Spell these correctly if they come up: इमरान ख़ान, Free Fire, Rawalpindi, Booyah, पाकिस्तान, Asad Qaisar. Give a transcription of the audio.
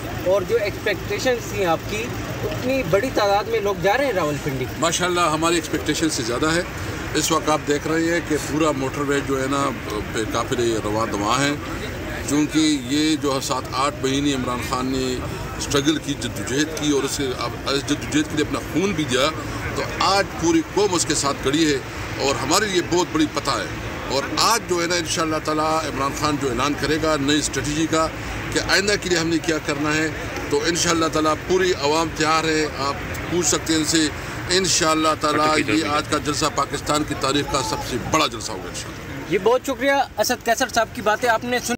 है और जो एक्सपेक्टेशन थी आपकी उतनी बड़ी तादाद में लोग जा रहे हैं रावलपिंडी? माशाल्लाह हमारी एक्सपेक्टेशन से ज़्यादा है। इस वक्त आप देख रहे हैं कि पूरा मोटरवे जो है ना काफ़ी रवा दवा है, क्योंकि ये जो 7-8 महीने इमरान ख़ान ने स्ट्रगल की, जद्दोजहद की और उससे जद्दोजहद के लिए अपना खून भी दिया, तो आज पूरी कौम उसके साथ खड़ी है और हमारे लिए बहुत बड़ी पता है। और आज जो है ना इंशाअल्लाह ताला इमरान ख़ान जो ऐलान करेगा नई स्ट्रेटजी का कि आइंदा के लिए हमने क्या करना है, तो इंशाअल्लाह ताला पूरी आवाम तैयार है। आप पूछ सकते हैं इनसे, इंशाअल्लाह ताला ये आज का जलसा पाकिस्तान की तारीख का सबसे बड़ा जलसा होगा इंशाअल्लाह। ये बहुत शुक्रिया असद कैसर साहब की बातें आपने सुनी।